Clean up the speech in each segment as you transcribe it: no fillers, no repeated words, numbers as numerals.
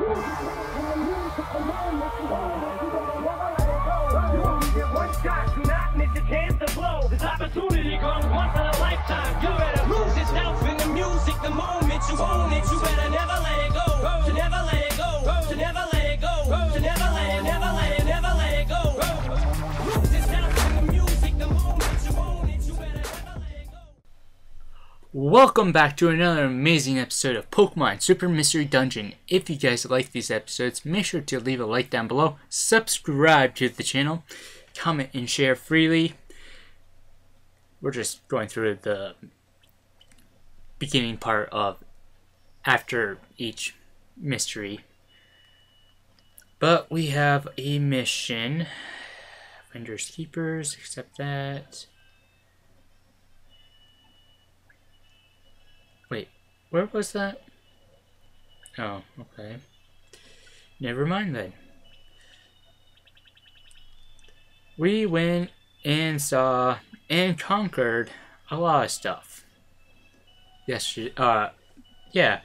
You only get one shot, do not miss a chance to blow. This opportunity comes once in a lifetime. You better lose yourself in the music. The moment you own it, you better never let it go. To never let it go. To never let it go. To never let it, never let it, never let it go. Lose yourself in the music. The moment you own it, you better never let it go. Welcome back to another amazing episode of Pokemon Super Mystery Dungeon. If you guys like these episodes, make sure to leave a like down below, subscribe to the channel, comment and share freely. We're just going through the beginning part of after each mystery. But we have a mission. Finders Keepers, accept that. Wait, where was that? Oh, okay. Never mind then. We went and saw and conquered a lot of stuff. Yesterday, yeah.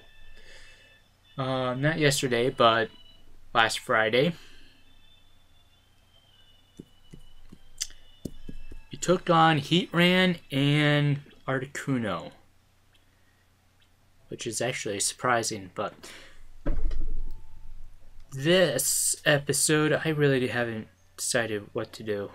Not yesterday, but last Friday. We took on Heatran and Articuno, which is actually surprising, but this episode, I really haven't decided what to do.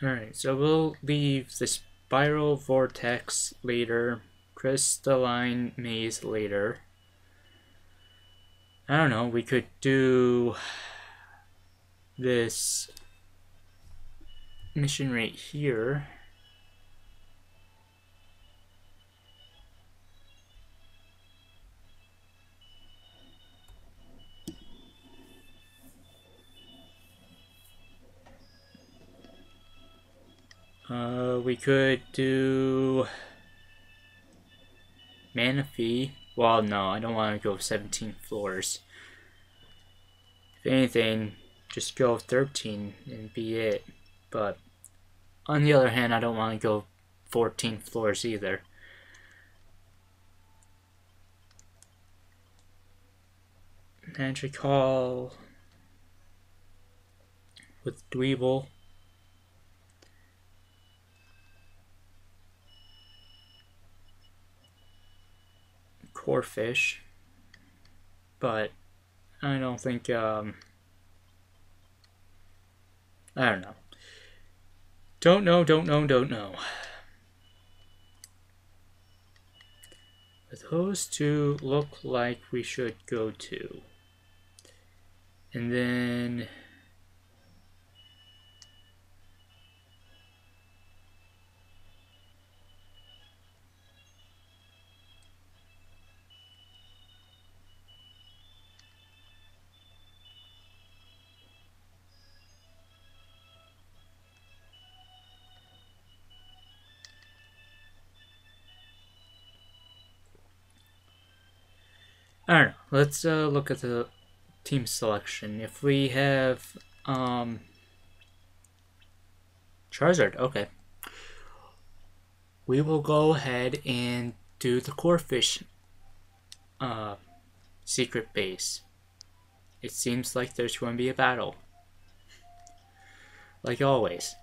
Alright, so we'll leave this Spiral vortex later, crystalline maze later. I don't know, we could do this mission right here. We could do Manaphy. Well, no, I don't want to go 17 floors. If anything, just go 13 and be it. But on the other hand, I don't want to go 14 floors either. Magic Hall with Dweevil. Corphish, but I don't think, I don't know. Don't know. But those two look like we should go to. And then I don't know, let's look at the team selection. If we have Charizard, okay. We will go ahead and do the Corphish secret base. It seems like there's going to be a battle. Like always.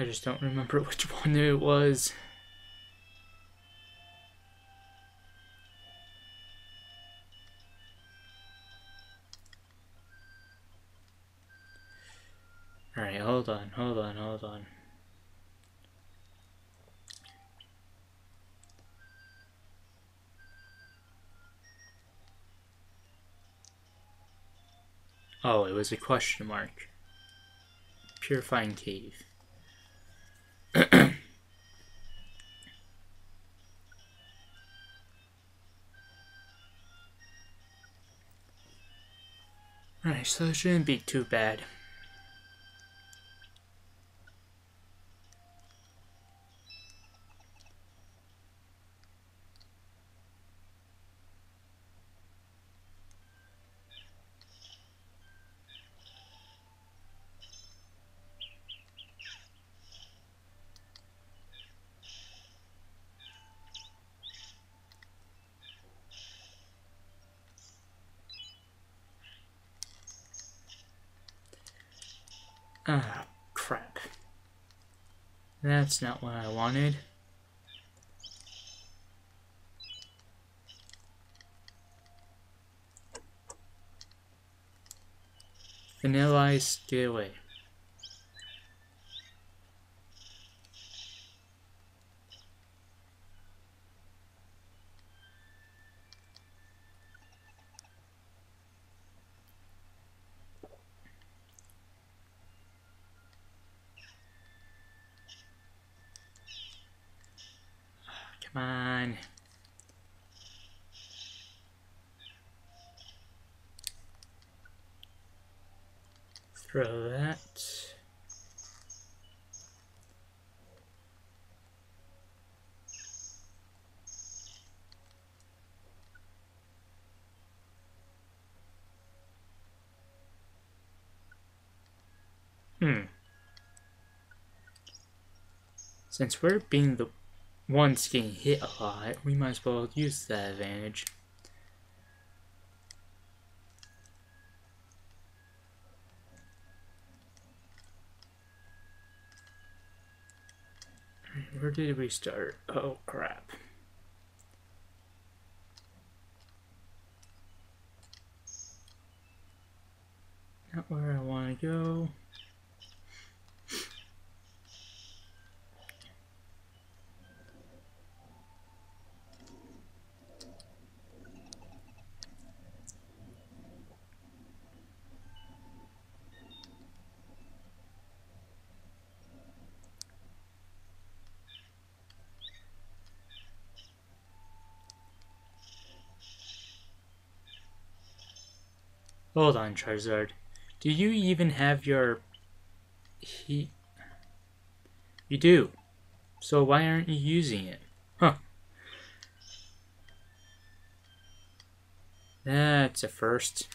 I just don't remember which one it was. Alright, hold on. Oh, it was a question mark. Purifying cave. Alright, so it shouldn't be too bad. Ah, crap. That's not what I wanted. Vanilla Stairway. Come on. Throw that. Since we're being the one's getting hit a lot, we might as well use that advantage. Alright, where did we start? Oh crap. Not where I want to go. Hold on, Charizard. Do you even have your heat? You do. So why aren't you using it? Huh. That's a first.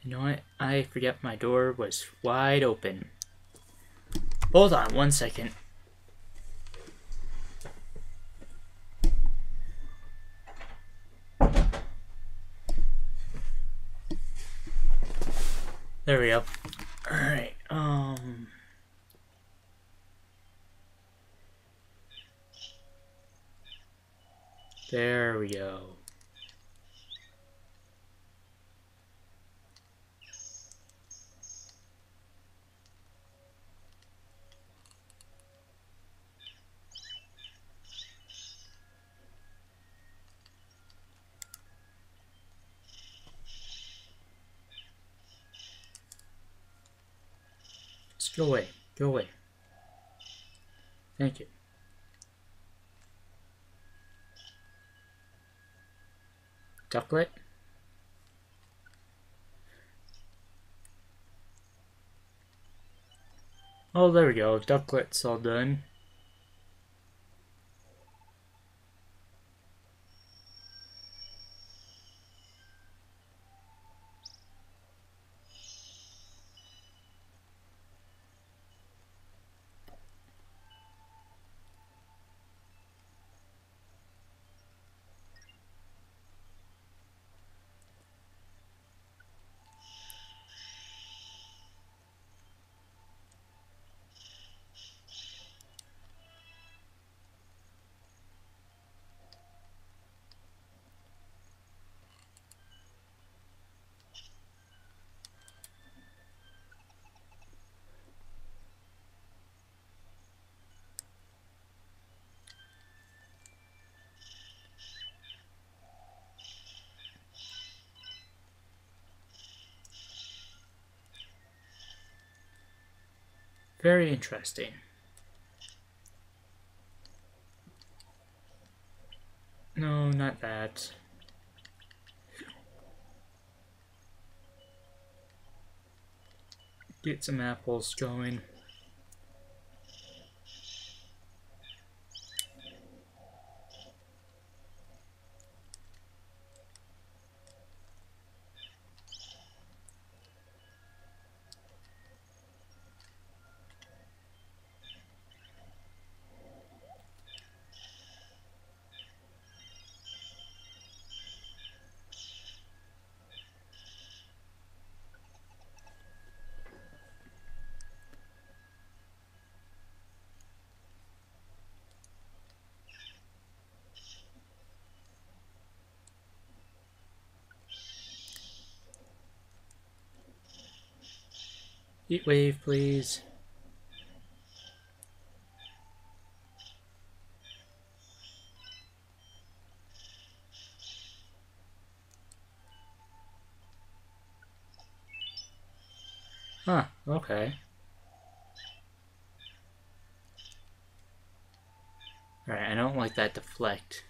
You know what? I forgot my door was wide open. Hold on one second. There we go. Alright, there we go. Go away. Go away. Thank you. Ducklet? Oh, there we go. Ducklet's all done. Very interesting. No, not that. Get some apples going. Heat wave, please. Huh, okay. Alright, I don't like that deflect.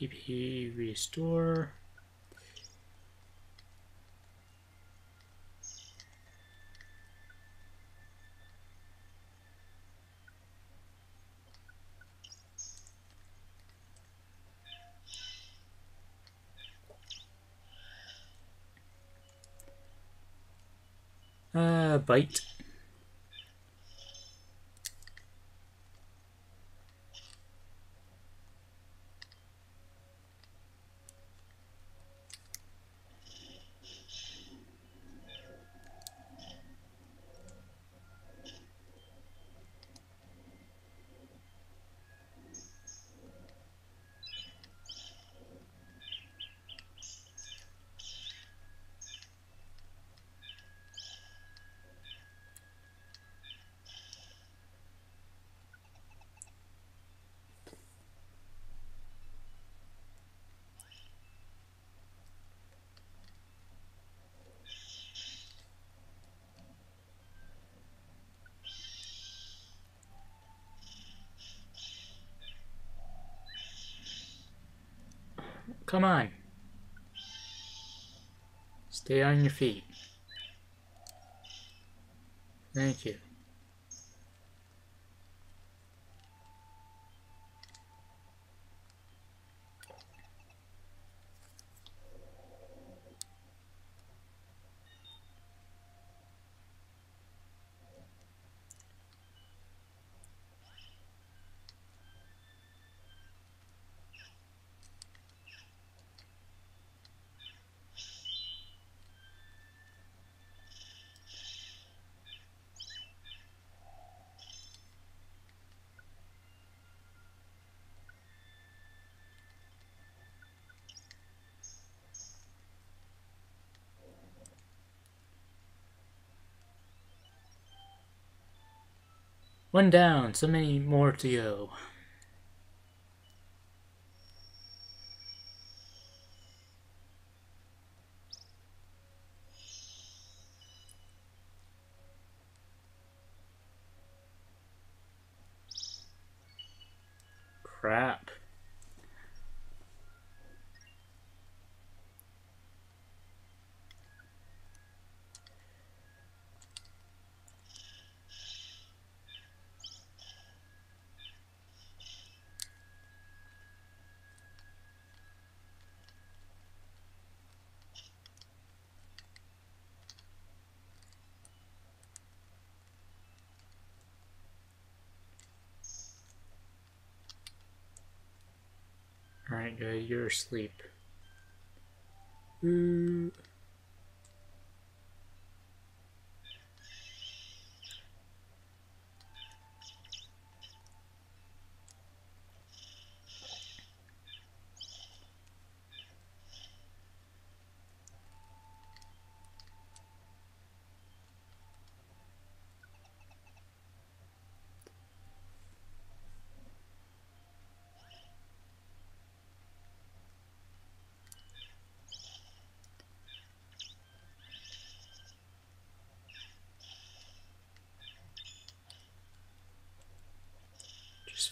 PP restore. Bite. Come on. Stay on your feet. Thank you. One down, so many more to go. Crap. Alright, you're asleep. Ooh.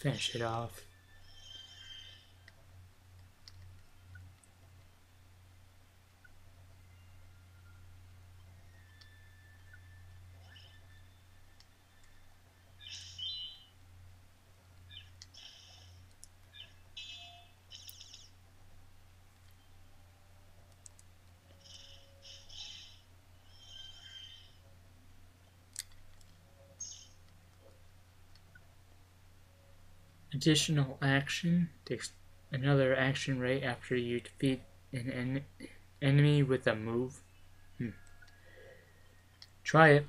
finish it off. Additional action takes another action right after you defeat an enemy with a move. Try it.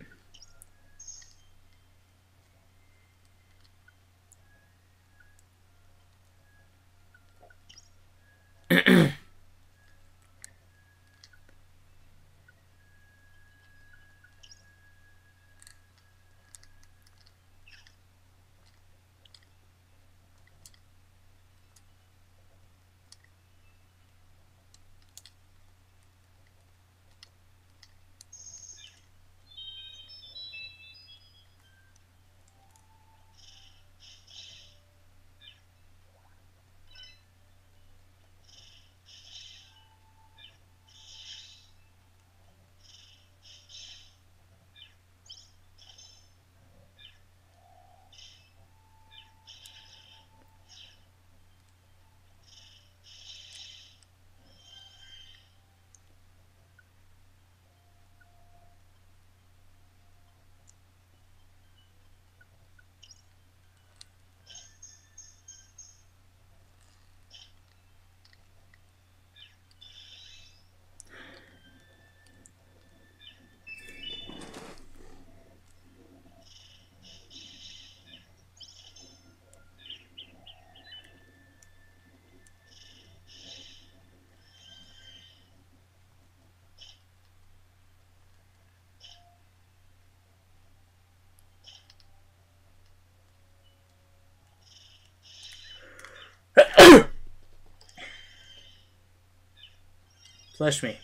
Bless me.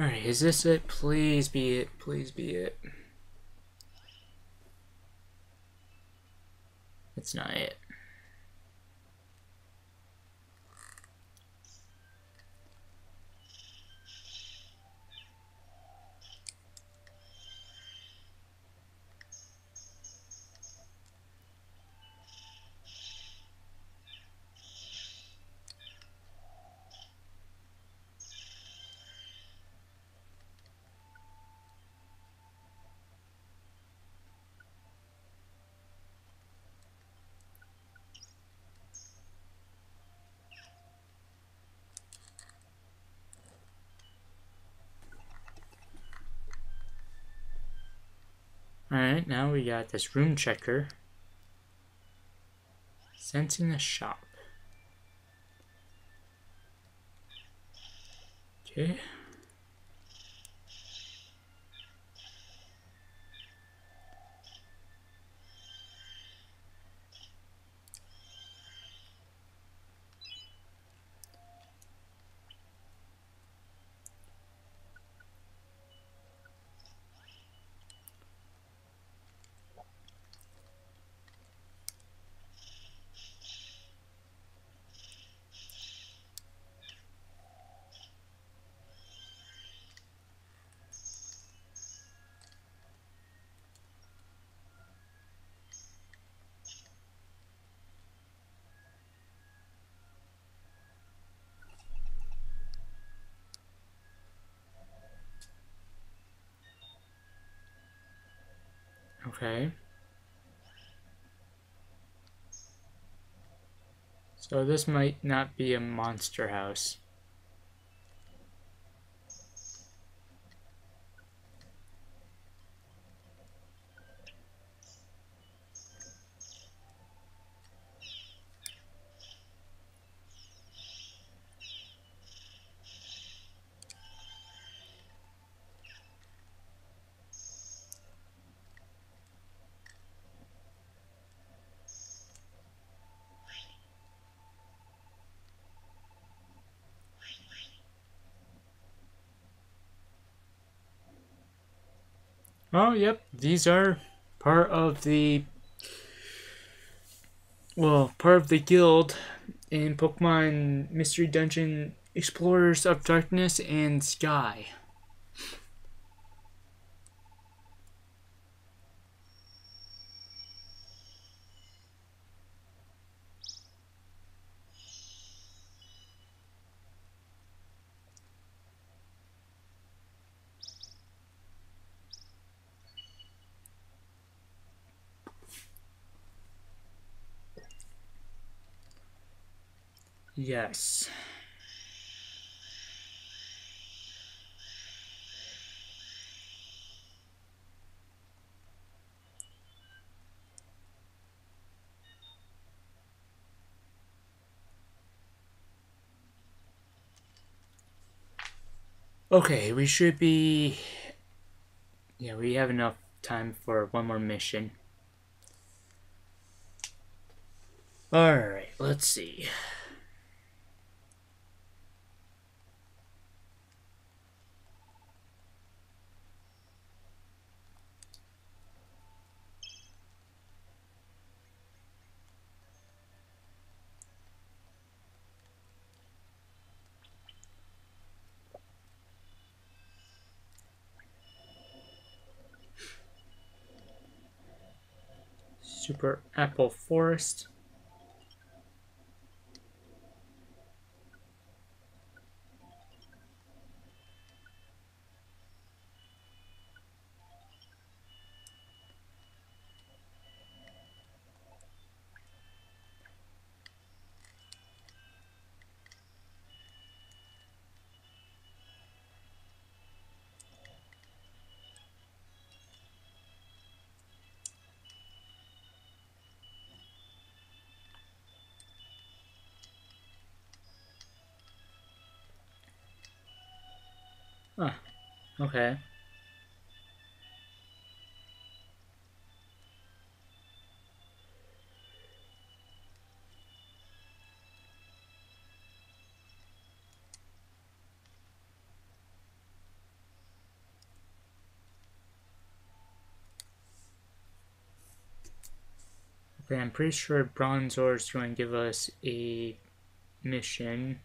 Alright, is this it? Please be it. Please be it. It's not it. Alright, now we got this room checker. Sensing a shop. Okay. Okay. So this might not be a monster house. Oh, yep. These are part of the... well, part of the guild in Pokemon Mystery Dungeon Explorers of Darkness and Sky. Yes. Okay, we should be... yeah, we have enough time for one more mission. Alright, let's see. Super Apple Forest. Huh, okay. Okay, I'm pretty sure Bronzor is going to give us a mission.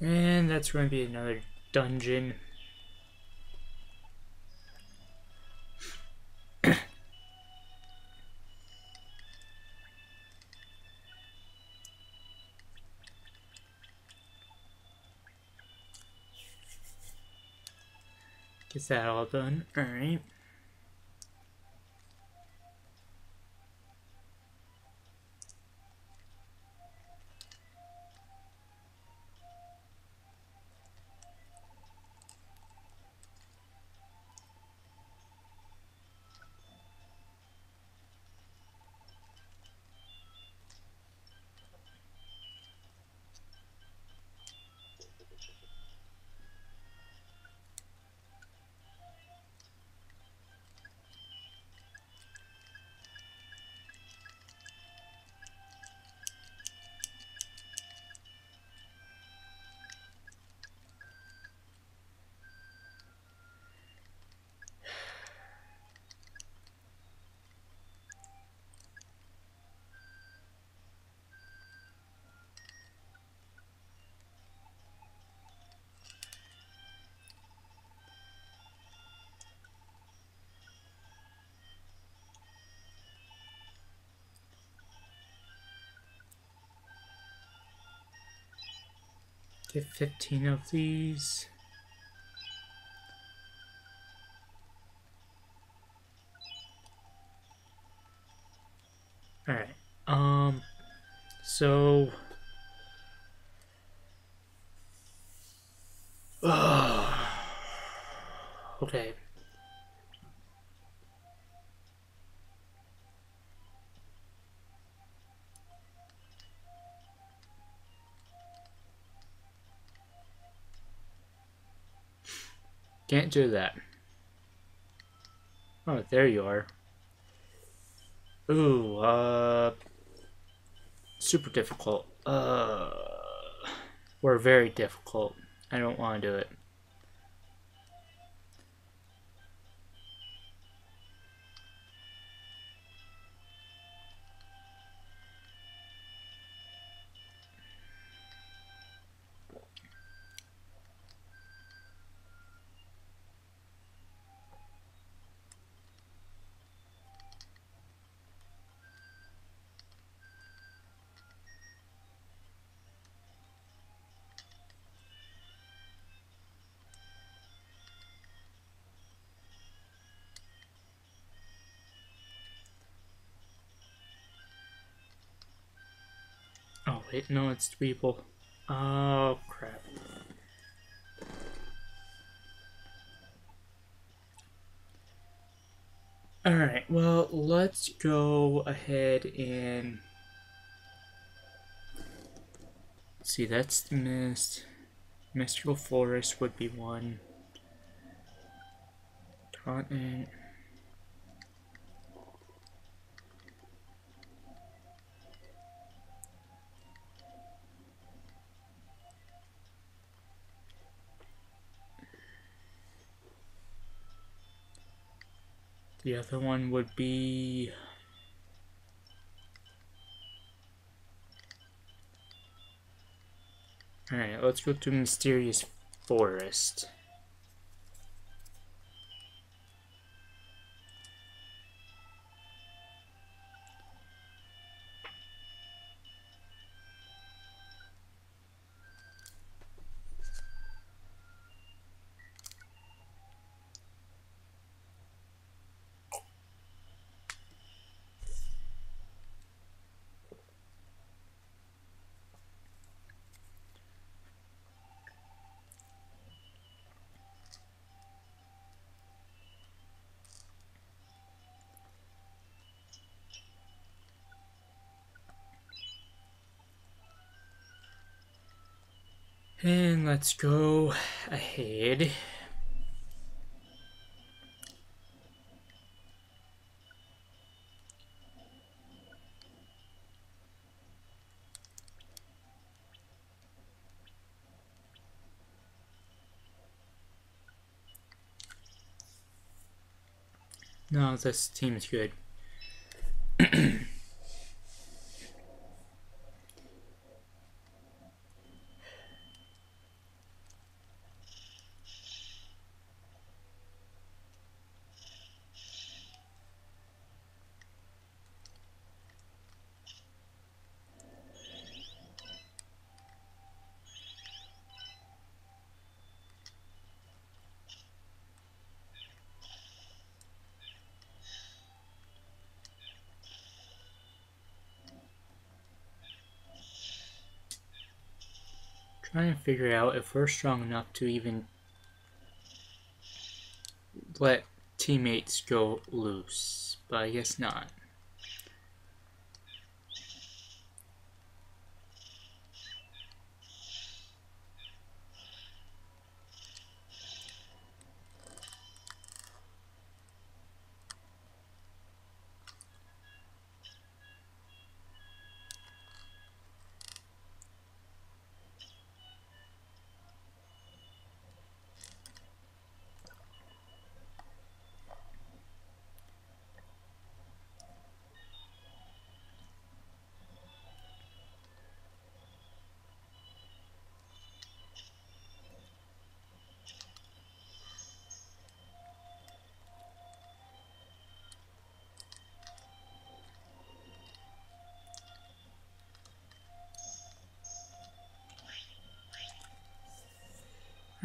And that's going to be another dungeon. Gets that all done. Alright. Get 15 of these. All right. So Okay. Can't do that. Oh, there you are. Ooh, super difficult. Or very difficult. I don't want to do it. No, it's Dweevil. Oh, crap. Alright, well, let's go ahead and... see, that's the mist. Mystical Forest would be one. Continent. The other one would be alright, let's go to Mysterious Forest. And let's go ahead. No, this team is good. Trying to figure out if we're strong enough to even let teammates go loose, but I guess not.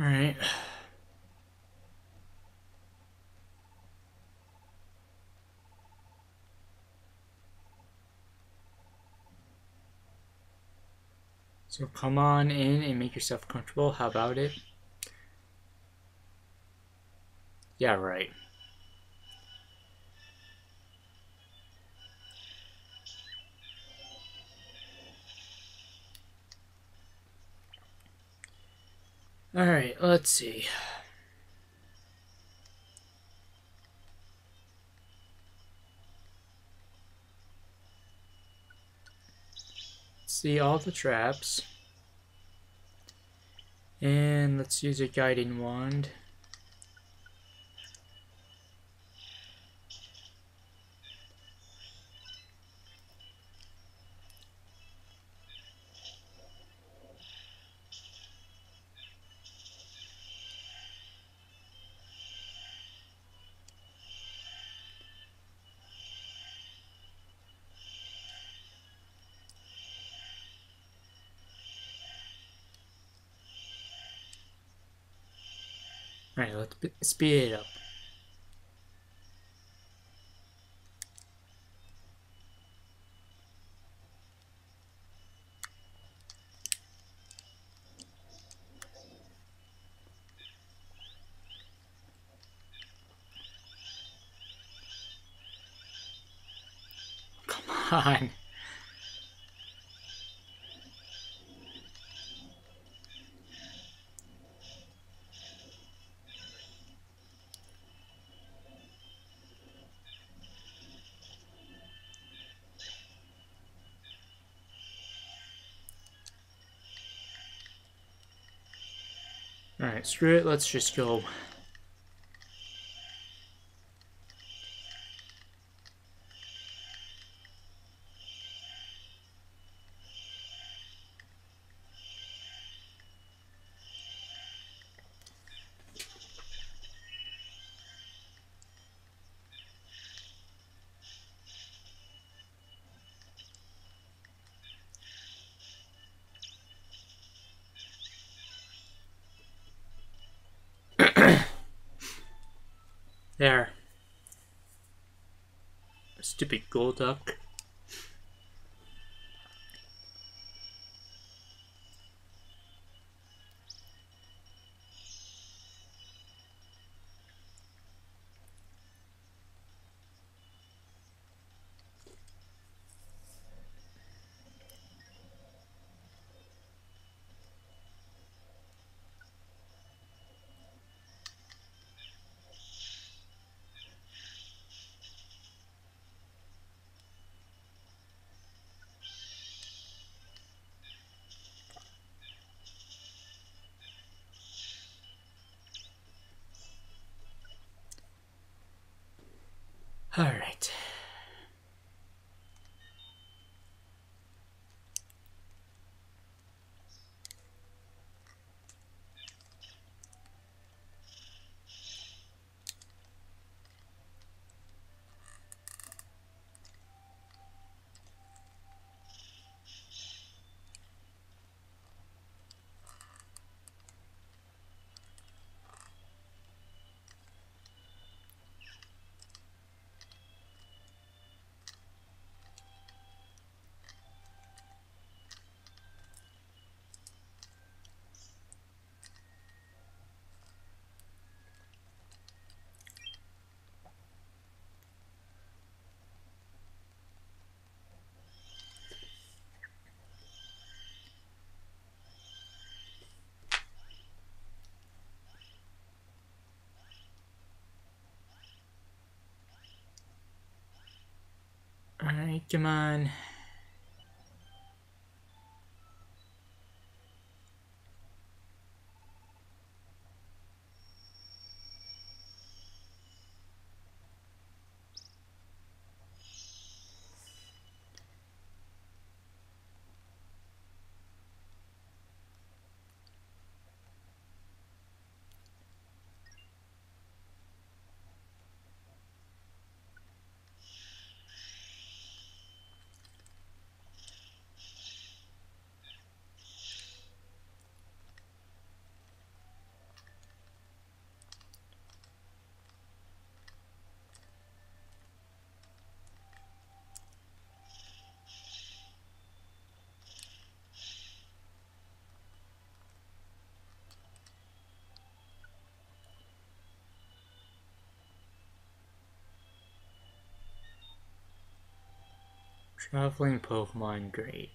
All right. So come on in and make yourself comfortable. How about it? Yeah, right. Alright, let's see. See all the traps. And let's use a guiding wand. Alright, let's speed it up. Come on. Alright, screw it, let's just go. There. Stupid Golduck. All right. Alright, come on. Traveling Pokemon, great.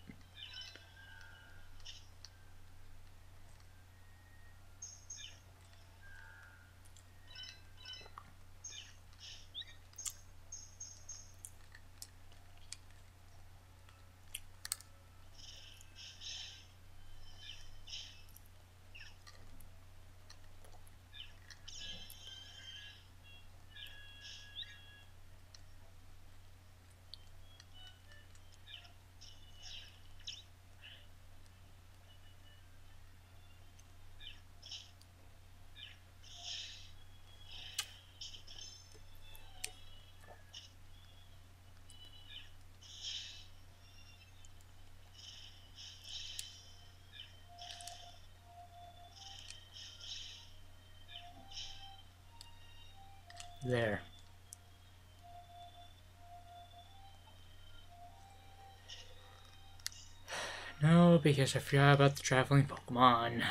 There. No, because I forgot about the traveling Pokemon.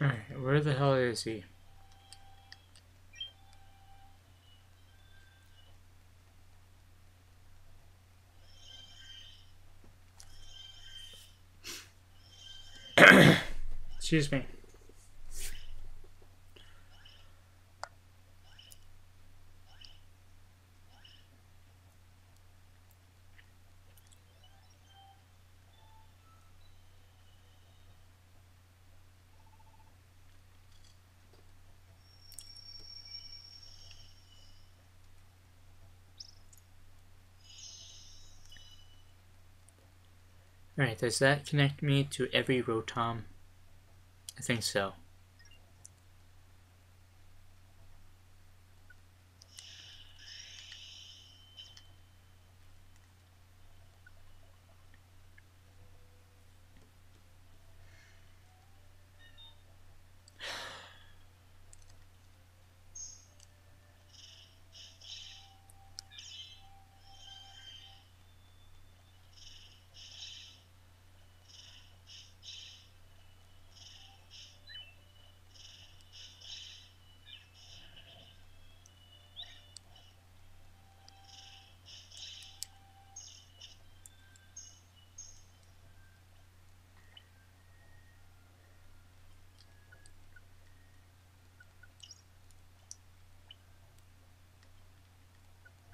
Alright, where the hell is he? Excuse me. Alright, does that connect me to every Rotom? I think so.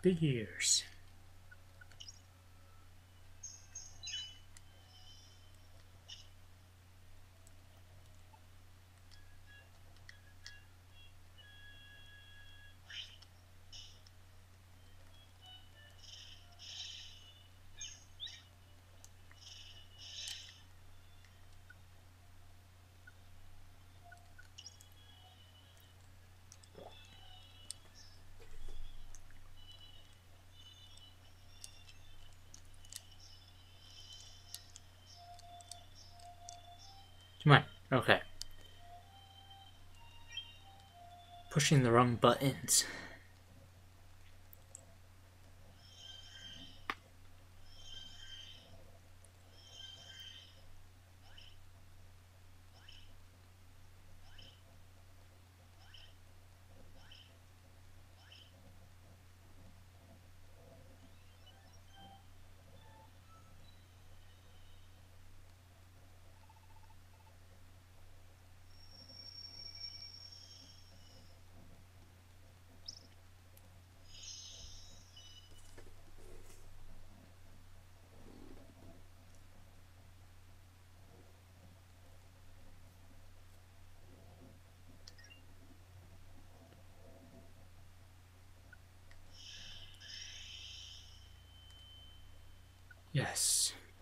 Big ears. Come on, okay. Pushing the wrong buttons.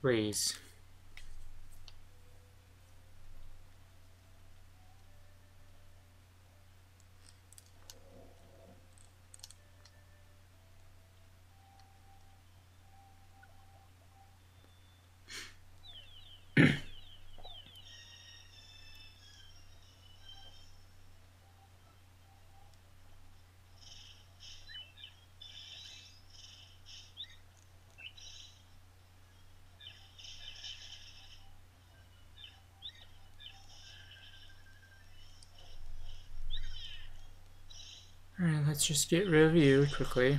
rays. Let's just get rid of you quickly.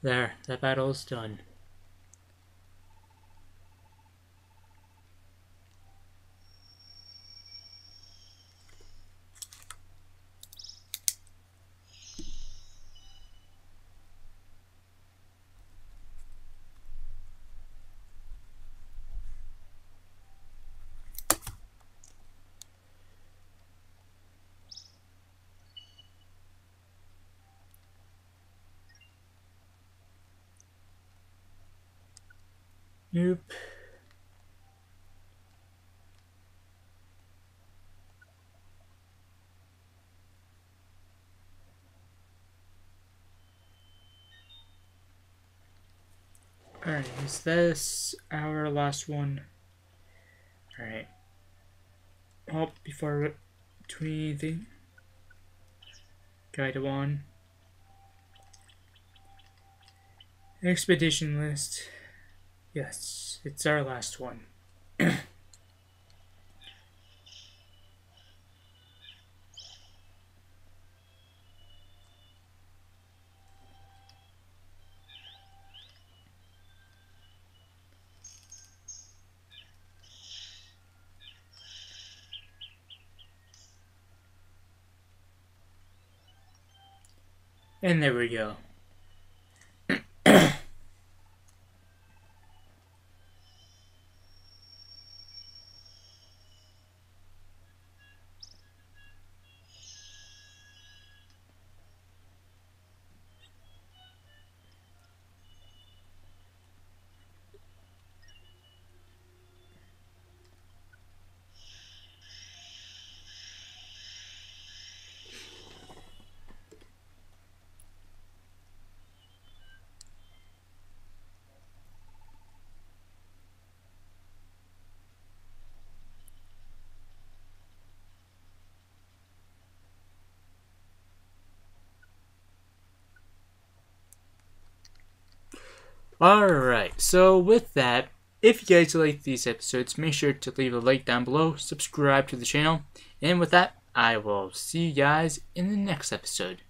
There, that battle is done. Nope. Alright, is this our last one? Alright. Oh, before I do anything. Guiding wand. Expedition list. Yes, it's our last one. And there we go. Alright, so with that, if you guys like these episodes, make sure to leave a like down below, subscribe to the channel, and with that, I will see you guys in the next episode.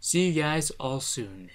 See you guys all soon.